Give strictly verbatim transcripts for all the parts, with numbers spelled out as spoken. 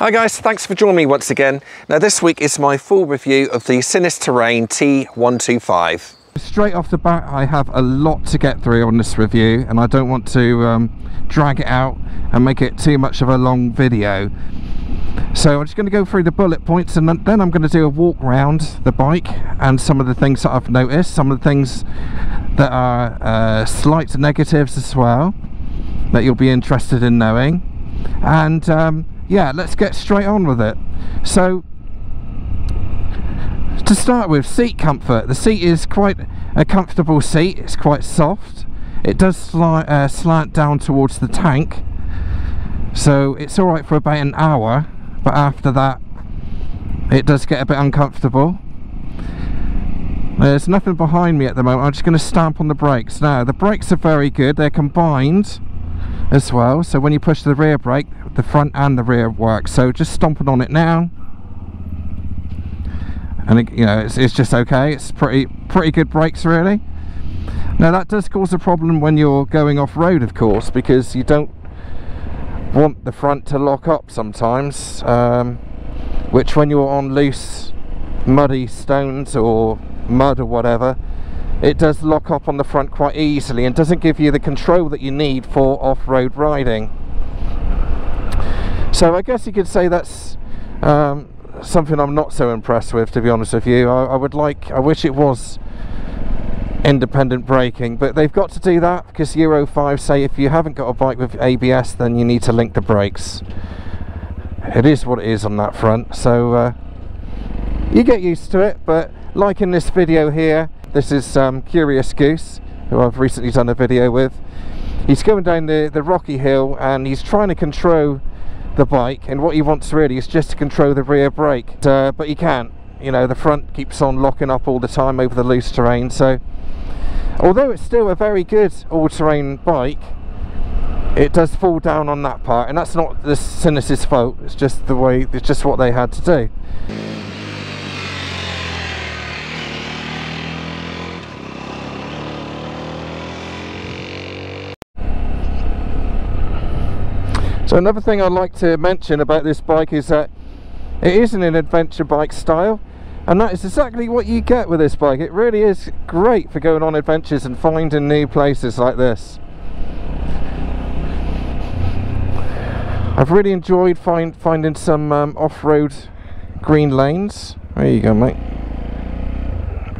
Hi guys, thanks for joining me once again. Now this week is my full review of the Sinnis Terrain T one twenty-five. Straight off the bat, I have a lot to get through on this review and I don't want to um, drag it out and make it too much of a long video. So I'm just going to go through the bullet points and then I'm going to do a walk around the bike and some of the things that I've noticed, some of the things that are uh, slight negatives as well that you'll be interested in knowing. And um, yeah, let's get straight on with it. So to start with, seat comfort. The seat is quite a comfortable seat. It's quite soft. It does slant, uh, slant down towards the tank, so it's all right for about an hour, but after that it does get a bit uncomfortable. There's nothing behind me at the moment. I'm just going to stamp on the brakes. Now the brakes are very good. They're combined as well, so when you push the rear brake, the front and the rear work. So just stomping on it now, and it, you know, it's, it's just okay. It's pretty pretty good brakes really. Now that does cause a problem when you're going off road, of course, because you don't want the front to lock up sometimes, um, which when you're on loose muddy stones or mud or whatever, it does lock up on the front quite easily and doesn't give you the control that you need for off-road riding. So I guess you could say that's um, something I'm not so impressed with, to be honest with you. I, I would like, I wish it was independent braking, but they've got to do that because Euro five say if you haven't got a bike with A B S then you need to link the brakes. It is what it is on that front, so uh, you get used to it. But like in this video here, this is um, Curious Goose, who I've recently done a video with. He's going down the, the rocky hill and he's trying to control the bike, and what he wants really is just to control the rear brake, uh, but he can't. You know, the front keeps on locking up all the time over the loose terrain. So although it's still a very good all-terrain bike, it does fall down on that part, and that's not the Sinnis' fault. It's just the way, it's just what they had to do. So another thing I'd like to mention about this bike is that it isn't an adventure bike style, and that is exactly what you get with this bike. It really is great for going on adventures and finding new places like this. I've really enjoyed find, finding some um, off-road green lanes. There you go, mate.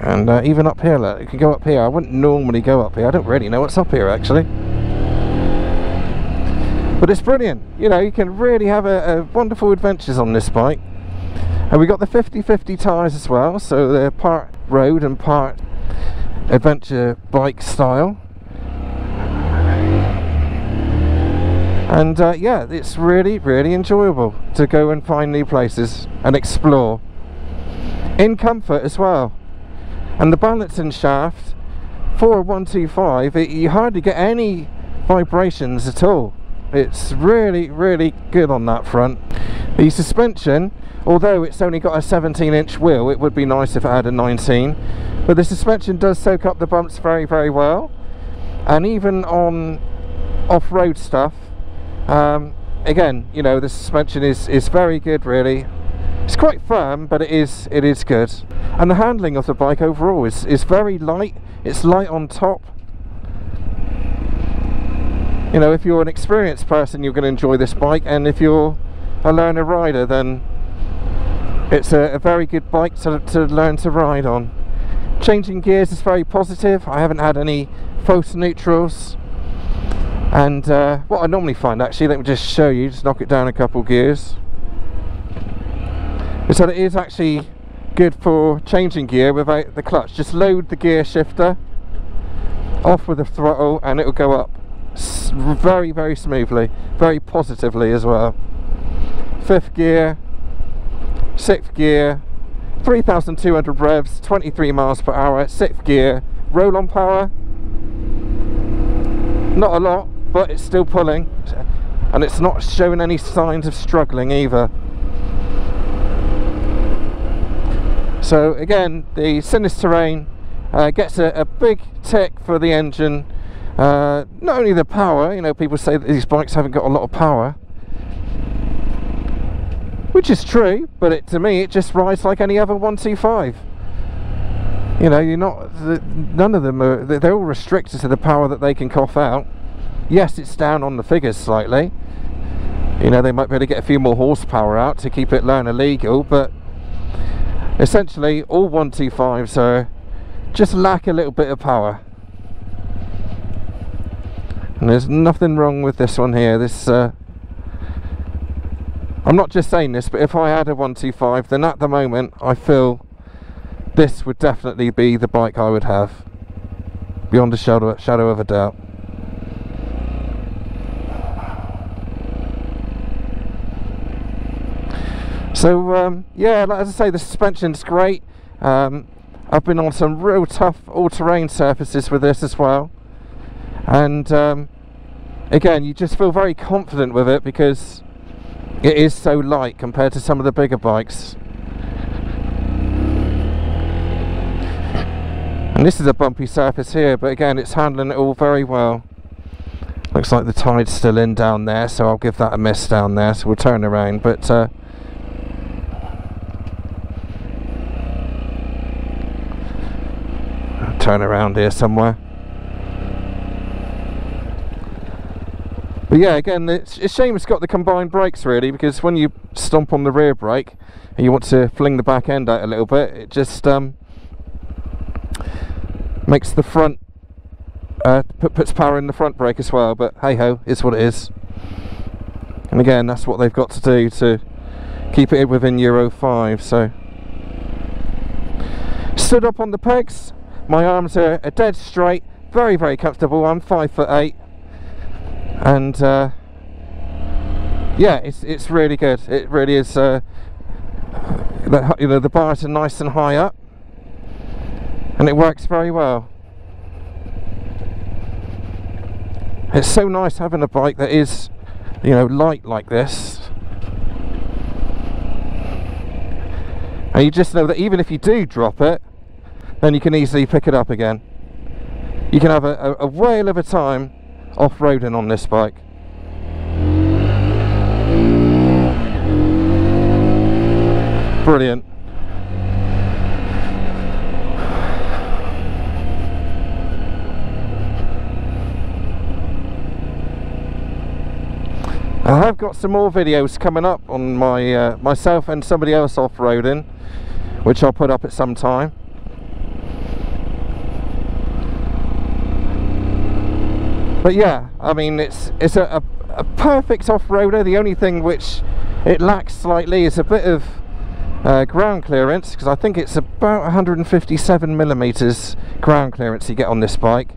And uh, even up here, look, you can go up here. I wouldn't normally go up here. I don't really know what's up here actually. But it's brilliant, you know, you can really have a, a wonderful adventures on this bike. And we got the fifty fifty tyres as well, so they're part road and part adventure bike style. And uh, yeah, it's really, really enjoyable to go and find new places and explore. In comfort as well. And the balancing shaft, for a one twenty-five, it, you hardly get any vibrations at all. It's really, really good on that front. The suspension, although it's only got a seventeen inch wheel, it would be nice if it had a nineteen, but the suspension does soak up the bumps very, very well. And even on off-road stuff, um, again, you know, the suspension is, is very good really. It's quite firm, but it is, it is good. And the handling of the bike overall is, is very light. It's light on top. You know, if you're an experienced person, you're going to enjoy this bike, and if you're a learner rider, then it's a, a very good bike to, to learn to ride on. Changing gears is very positive. I haven't had any false neutrals. And uh, what I normally find, actually, let me just show you, just knock it down a couple gears. So it is actually good for changing gear without the clutch. Just load the gear shifter, off with the throttle, and it will go up. Very, very smoothly, very positively as well. Fifth gear, sixth gear, three thousand two hundred revs, twenty-three miles per hour, sixth gear, roll on power. Not a lot, but it's still pulling, and it's not showing any signs of struggling either. So, again, the Sinnis Terrain uh, gets a, a big tick for the engine. Uh, not only the power, you know, people say that these bikes haven't got a lot of power, which is true, but it, to me it just rides like any other one twenty-five. You know, you're not, the, none of them are, they're all restricted to the power that they can cough out. Yes, it's down on the figures slightly. You know, they might be able to get a few more horsepower out to keep it low and illegal, but essentially all one twenty-fives are just lack a little bit of power. And there's nothing wrong with this one here. This, uh, I'm not just saying this, but if I had a one twenty-five, then at the moment I feel this would definitely be the bike I would have, beyond a shadow, shadow of a doubt. So um, yeah, as I say, the suspension's great. Um, I've been on some real tough all-terrain surfaces with this as well, and um, again, you just feel very confident with it because it is so light compared to some of the bigger bikes. And this is a bumpy surface here, but again, it's handling it all very well. Looks like the tide's still in down there, so I'll give that a miss down there, so we'll turn around. But uh, I'll turn around here somewhere. But yeah, again, it's a shame it's got the combined brakes really, because when you stomp on the rear brake and you want to fling the back end out a little bit, it just um, makes the front, uh, puts power in the front brake as well, but hey ho, it's what it is. And again, that's what they've got to do to keep it within Euro five, so. Stood up on the pegs, my arms are, are dead straight, very, very comfortable. I'm five foot eight. And uh, yeah, it's, it's really good. It really is, uh, the, you know, the bars are nice and high up. And it works very well. It's so nice having a bike that is, you know, light like this. And you just know that even if you do drop it, then you can easily pick it up again. You can have a, a, a whale of a time off-roading on this bike. Brilliant. I have got some more videos coming up on my uh, myself and somebody else off-roading, which I'll put up at some time. But yeah, I mean, it's it's a, a, a perfect off-roader. The only thing which it lacks slightly is a bit of uh, ground clearance, because I think it's about one hundred fifty-seven millimeters ground clearance you get on this bike.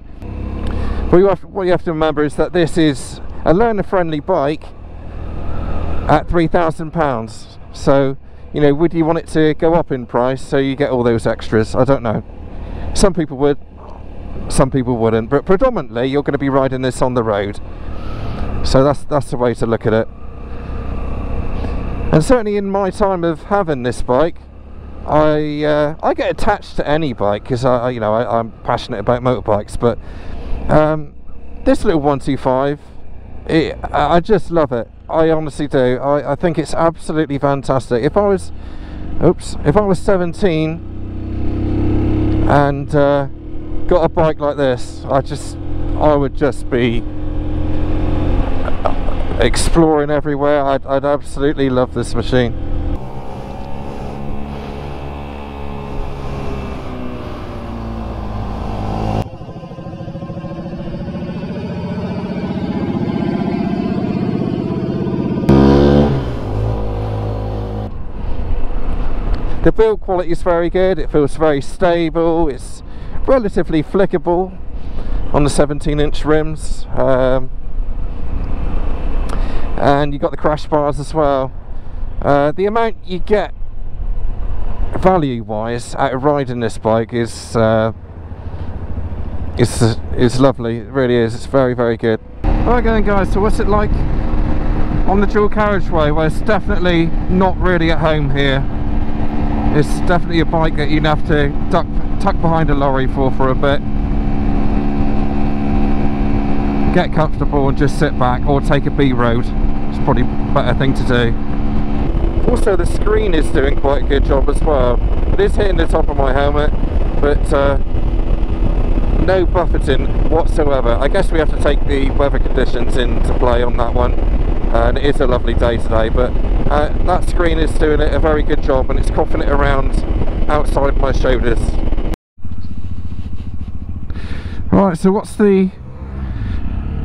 But you have, what you have to remember is that this is a learner-friendly bike at three thousand pounds, so, you know, would you want it to go up in price so you get all those extras? I don't know. Some people would, some people wouldn't, but predominantly you're going to be riding this on the road, so that's that's the way to look at it. And certainly in my time of having this bike, I uh, I get attached to any bike because I, you know, I, I'm passionate about motorbikes, but um, this little one twenty-five, It, I just love it. I honestly do. I, I think it's absolutely fantastic. If I was, oops, if I was seventeen and uh, got a bike like this, I just, I would just be exploring everywhere. I'd, I'd absolutely love this machine. The build quality is very good, it feels very stable, it's relatively flickable on the seventeen inch rims, um, and you've got the crash bars as well. Uh, the amount you get value wise out of riding this bike is uh, is, is lovely, it really is, it's very, very good. Alright then guys, so what's it like on the dual carriageway? Well, it's definitely not really at home here. It's definitely a bike that you'd have to duck, tuck behind a lorry for for a bit. Get comfortable and just sit back, or take a B road. It's probably a better thing to do. Also also the screen is doing quite a good job as well. It is hitting the top of my helmet, but uh, no buffeting whatsoever. I guess we have to take the weather conditions into play on that one, uh, and it is a lovely day today, but uh, that screen is doing a very good job, and it's coughing it around outside my shoulders. Alright, so what's the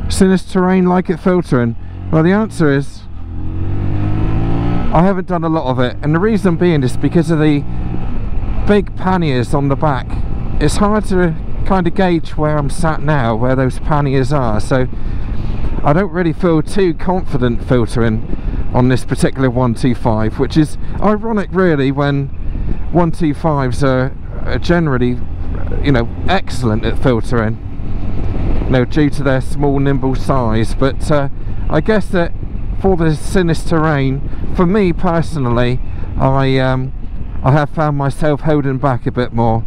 Sinnis Terrain like at filtering? Well, the answer is I haven't done a lot of it, and the reason being is because of the big panniers on the back. It's hard to kind of gauge where I'm sat now, where those panniers are, so I don't really feel too confident filtering on this particular one twenty-five, which is ironic really when one twenty-fives are, are generally, you know, excellent at filtering, you know, due to their small nimble size. But uh, I guess that for the Sinnis Terrain, for me personally, I, um, I have found myself holding back a bit more.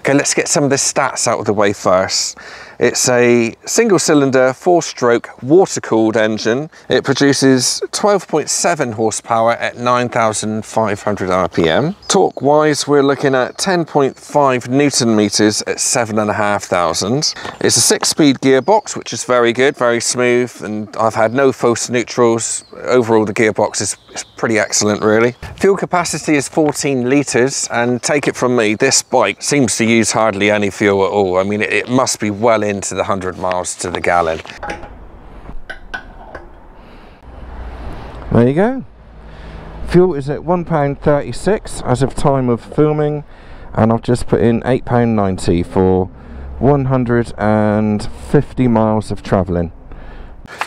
Okay, let's get some of the stats out of the way first. It's a single cylinder, four stroke, water cooled engine. It produces twelve point seven horsepower at nine thousand five hundred R P M. Torque wise, we're looking at ten point five Newton meters at seven thousand five hundred. It's a six speed gearbox, which is very good, very smooth. And I've had no false neutrals. Overall, the gearbox is, is pretty excellent, really. Fuel capacity is fourteen liters. And take it from me, this bike seems to use hardly any fuel at all. I mean, it, it must be well into the one hundred miles to the gallon. There you go. Fuel is at one pound thirty-six as of time of filming, and I've just put in eight pound ninety for one hundred fifty miles of travelling.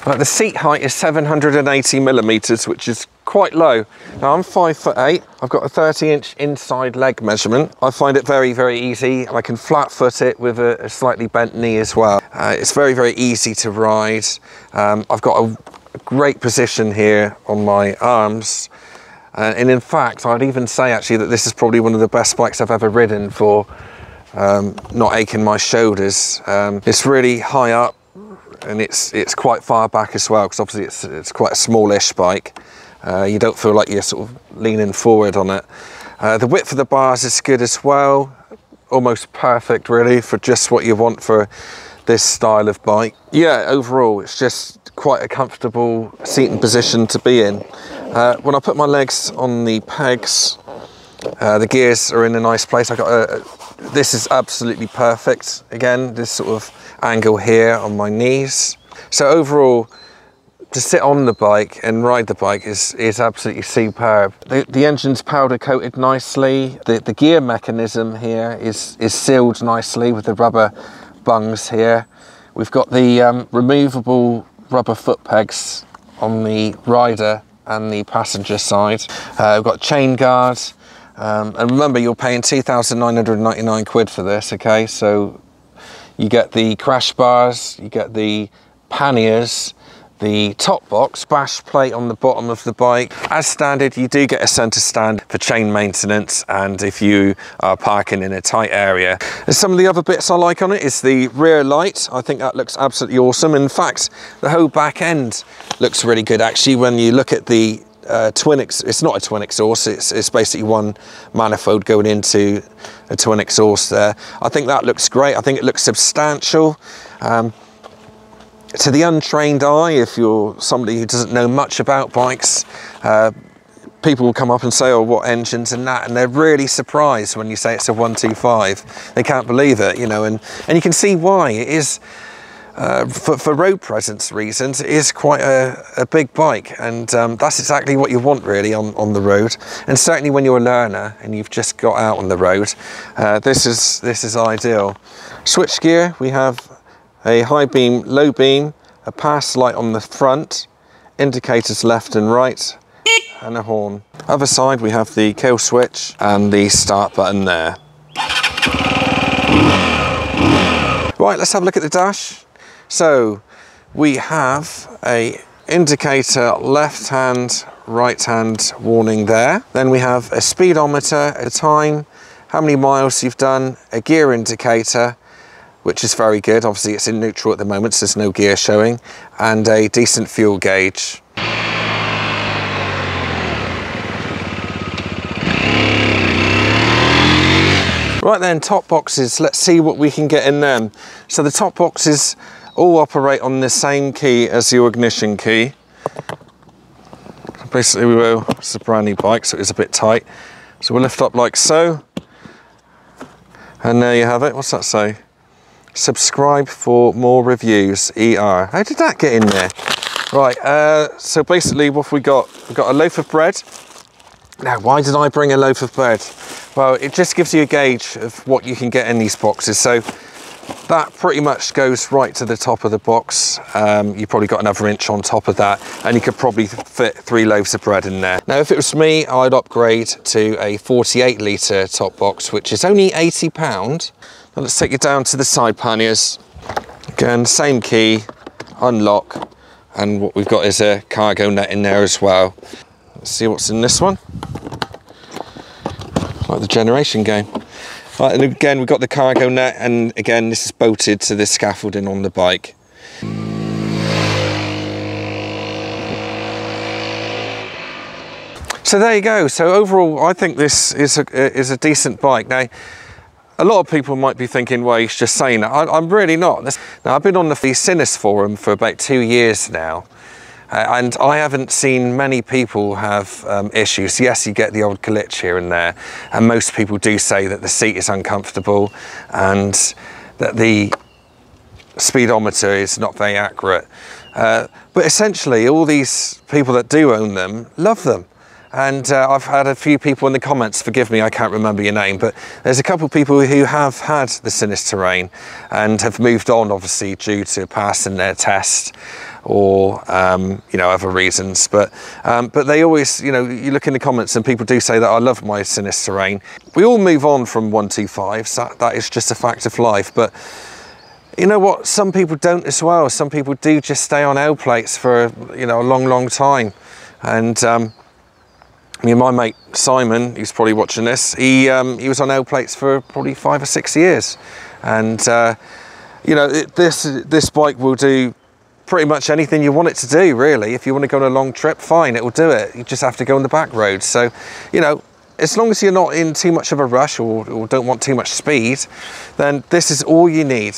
But the seat height is seven hundred eighty millimeters, which is quite low. Now I'm five foot eight. I've got a thirty inch inside leg measurement. I find it very, very easy. I can flat foot it with a, a slightly bent knee as well. Uh, it's very, very easy to ride. Um, I've got a, a great position here on my arms. Uh, and in fact, I'd even say actually that this is probably one of the best bikes I've ever ridden for um, not aching my shoulders. Um, it's really high up. And it's it's quite far back as well, because obviously it's, it's quite a smallish bike. Uh, you don't feel like you're sort of leaning forward on it. Uh, the width of the bars is good as well, almost perfect really for just what you want for this style of bike. Yeah, overall it's just quite a comfortable seating position to be in. Uh, when I put my legs on the pegs, uh, the gears are in a nice place. I got a, a, this is absolutely perfect. Again, this sort of angle here on my knees. So overall, to sit on the bike and ride the bike is, is absolutely superb. The, the engine's powder coated nicely. The, the gear mechanism here is, is sealed nicely with the rubber bungs here. We've got the um, removable rubber foot pegs on the rider and the passenger side. Uh, we've got chain guard. Um, and remember, you're paying two thousand nine hundred ninety-nine quid for this, okay? So you get the crash bars, you get the panniers, the top box, bash plate on the bottom of the bike. As standard, you do get a centre stand for chain maintenance and if you are parking in a tight area. And some of the other bits I like on it is the rear light. I think that looks absolutely awesome. In fact, the whole back end looks really good actually when you look at the Uh, twin ex it's not a twin exhaust, it's, it's basically one manifold going into a twin exhaust there. I think that looks great. I think it looks substantial. Um, to the untrained eye, if you're somebody who doesn't know much about bikes, uh, people will come up and say, oh, what engines and that, and they're really surprised when you say it's a one twenty-five. They can't believe it, you know, and, and you can see why. It is, Uh, for, for road presence reasons, it is quite a, a big bike, and um, that's exactly what you want really on, on the road. And certainly when you're a learner and you've just got out on the road, uh, this is this is ideal. Switch gear, we have a high beam, low beam, a pass light on the front, indicators left and right, and a horn. Other side we have the kill switch and the start button there. Right, let's have a look at the dash. So we have a indicator left hand, right hand warning there. Then we have a speedometer, a time, how many miles you've done, a gear indicator, which is very good. Obviously it's in neutral at the moment, so there's no gear showing, and a decent fuel gauge. Right then, top boxes, let's see what we can get in them. So the top boxes all operate on the same key as your ignition key. Basically we will, it's a brand new bike so it's a bit tight. So we'll lift up like so, and there you have it. What's that say? Subscribe for more reviews, E R. How did that get in there? Right, uh, so basically what have we got? We've got a loaf of bread. Now, why did I bring a loaf of bread? Well, it just gives you a gauge of what you can get in these boxes. So that pretty much goes right to the top of the box. Um, you've probably got another inch on top of that, and you could probably fit three loaves of bread in there. Now, if it was me, I'd upgrade to a forty-eight litre top box, which is only eighty pounds. Now, let's take you down to the side panniers. Again, same key, unlock, and what we've got is a cargo net in there as well. Let's see what's in this one. Like the generation game. Right, and again, we've got the cargo net, and again, this is bolted to the scaffolding on the bike. So there you go. So overall, I think this is a, is a decent bike. Now, a lot of people might be thinking, well, he's just saying that. I, I'm really not. Now, I've been on the Sinnis forum for about two years now. Uh, and I haven't seen many people have um, issues. Yes, you get the old glitch here and there, and most people do say that the seat is uncomfortable and that the speedometer is not very accurate. Uh, but essentially, all these people that do own them love them. And uh, I've had a few people in the comments, forgive me, I can't remember your name, but there's a couple of people who have had the Sinnis Terrain and have moved on, obviously, due to passing their test or, um, you know, other reasons. But, um, but they always, you know, you look in the comments and people do say that I love my Sinnis Terrain. We all move on from one twenty-fives, so that, that is just a fact of life. But you know what? Some people don't as well. Some people do just stay on L plates for, you know, a long, long time. And, um, I mean, my mate Simon, who's probably watching this, he um, he was on L plates for probably five or six years, and uh, you know it, this this bike will do pretty much anything you want it to do. Really, if you want to go on a long trip, fine, it will do it. You just have to go on the back road. So, you know, as long as you're not in too much of a rush or, or don't want too much speed, then this is all you need.